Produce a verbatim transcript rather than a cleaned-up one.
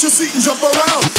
just eat and jump around.